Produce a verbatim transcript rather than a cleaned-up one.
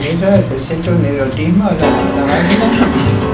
Mesa, desde el centro de neurotismo, a la, a la máquina.